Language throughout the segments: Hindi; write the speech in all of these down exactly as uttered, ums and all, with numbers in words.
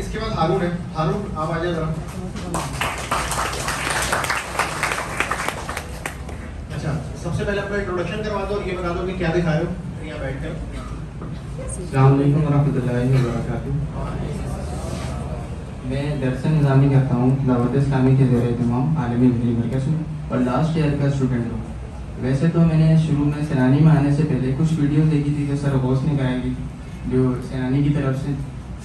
इसके बाद हारून है, हारून आप आ जाए जरा। अच्छा, सबसे पहले अपना इंट्रोडक्शन करवा दो और ये बता दो कि क्या दिखा रहे हो यहाँ बैठ कर। अस्सलाम वालेकुम वरहमतुल्लाहि वबरकातुह। मैं दर्शन इंजामी करता हूँ दावत इस्लामी के ज़ेरे एहतमाम आलमी डिग्री मरकज़ हूँ और लास्ट ईयर का स्टूडेंट हूँ। वैसे तो मैंने शुरू में सैलानी में आने से पहले कुछ वीडियोज़ देखी थी जो सर बोस ने बनाई थी, जो सैलानी की तरफ से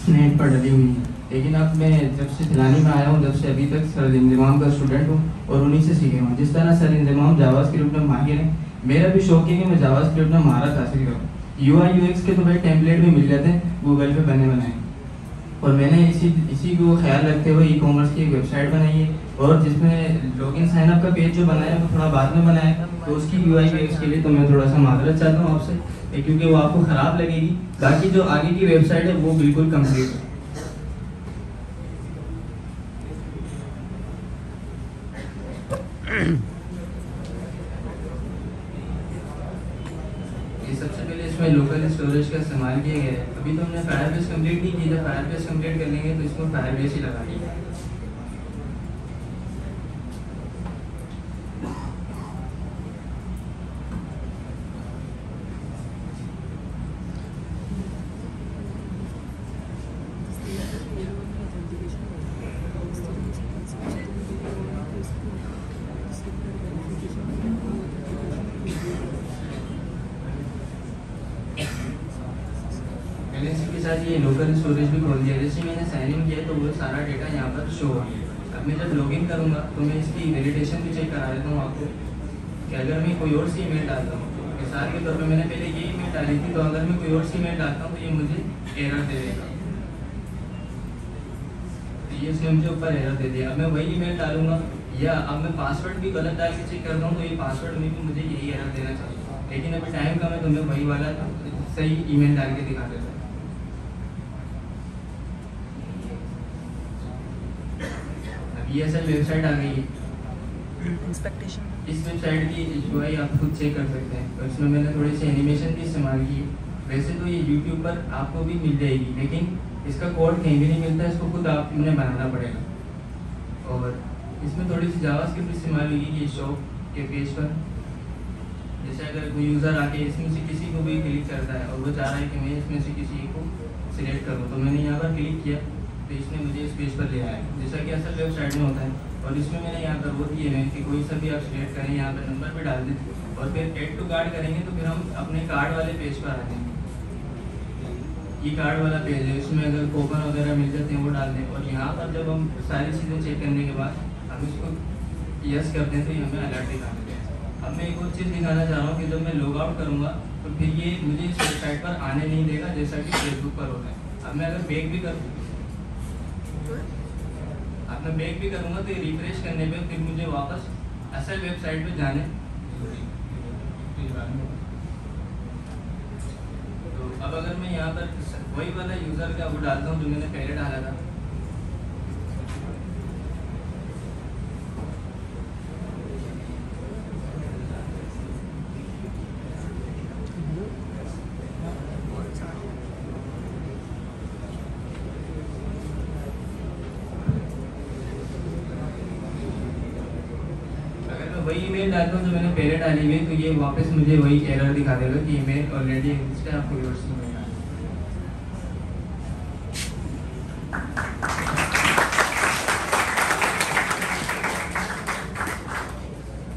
नेट पर डली हुई है, लेकिन अब मैं जब से सैलानी में आया हूँ जब से अभी तक सर इंजमाम का स्टूडेंट हूँ और उन्हीं से सीखे हूँ। जिस तरह सर इंजमाम जावास्क्रिप्ट में माहिर हैं, मेरा भी शौक है कि मैं जावास्क्रिप्ट में महारत हासिल करूँ। यूआई यूएक्स के तो भाई टेम्पलेट भी मिल जाते हैं गूगल पे बने बनाए, और मैंने इसी इसी को ख्याल रखते हुए ई कॉमर्स की एक वेबसाइट बनाई है और जिसमें लॉग इन साइनअप का पेज जो बनाया वो थोड़ा बाद में बनाया, तो उसकी यूआई यूएक्स के लिए तो मैं थोड़ा सा माजरत चाहता हूँ आपसे क्योंकि वो आपको खराब लगेगी। बाकी जो आगे की वेबसाइट है वो बिल्कुल कंप्लीट है। ये सबसे पहले इसमें लोकल स्टोरेज का इस्तेमाल किया गया है। अभी तो हमने फायरबेस कंप्लीट नहीं किया, फायरबेस कंप्लीट कर लेंगे तो इसमें फायरबेस ही लगा दिया। के साथ ये लोकल स्टोरेज भी खोल दिया। जैसे मैंने साइन इन किया तो वो सारा डेटा यहाँ पर शो हो गया। अब मैं जब लॉगिन करूँगा तो मैं इसकी वैलिडेशन भी चेक करा देता हूँ आपको कि अगर मैं कोई और सी ईमेल डालता हूँ, मिसाल के तौर पर मैंने पहले ये ईमेल डाली थी, तो अगर मैं कोई और सी ईमेल डालता हूँ तो ये मुझे एरर दे देगा। तो ये उसने मुझे ऊपर एरर दे दिया। अब मैं वही ईमेल डालूंगा या अब मैं पासवर्ड भी गलत डाल के चेक करता हूँ तो ये पासवर्ड में भी मुझे यही एरर देना चाहिए, लेकिन अभी टाइम कम है तो मैं वही वाला सही ईमेल डाल के दिखा देता हूँ। ये असल वेबसाइट आ गई है। इंस्पेक्टेशन इस वेबसाइट की यूआई आप खुद चेक कर सकते हैं, और इसमें मैंने थोड़ी सी एनिमेशन भी इस्तेमाल की। वैसे तो ये यूट्यूब पर आपको भी मिल जाएगी, लेकिन इसका कोड कहीं भी नहीं मिलता, इसको खुद आपने बनाना पड़ेगा। और इसमें थोड़ी सी जावास्क्रिप्ट इस्तेमाल होगी ये शॉप के पेज पर। जैसे अगर कोई यूज़र आके इसमें से किसी को भी क्लिक करता है और वो चाह रहा है कि मैं इसमें से किसी को सिलेक्ट करूँ, तो मैंने यहाँ पर क्लिक किया तो इसने मुझे इस पेज पर ले आया, जैसा कि असल वेबसाइट में होता है। और इसमें मैंने यहाँ पर वो दिए हैं कि कोई सा भी आप सिलेक्ट करें, यहाँ पर नंबर भी डाल दें और फिर एड टू कार्ड करेंगे तो फिर हम अपने कार्ड वाले पेज पर आ जाएंगे। ये कार्ड वाला पेज है, इसमें अगर कूपन वगैरह मिल जाते हैं वो डाल दें। और यहाँ पर जब हम सारी चीज़ें चेक करने के बाद हम इसको यस करते हैं तो ये हमें अलर्ट दिखा देते हैं। अब मैं एक और चीज़ दिखाना चाह रहा हूँ कि जब मैं लॉग आउट करूँगा तो फिर ये मुझे इस वेबसाइट पर आने नहीं देगा, जैसा कि फेसबुक पर होता है। अब मैं अगर बैक भी करूँ अपना बैक भी करूँगा तो ये रिफ्रेश करने पे फिर मुझे वापस असल वेबसाइट पे जाने। तो अब अगर मैं यहाँ पर वही वाला यूज़र का वो डालता हूँ जो मैंने पहले डाला था, वही ईमेल डालता हूँ जो मैंने पहले डाली हुई, तो ये वापस मुझे वही एरर दिखा देगा कि ईमेल ऑलरेडी आपको यूज़ में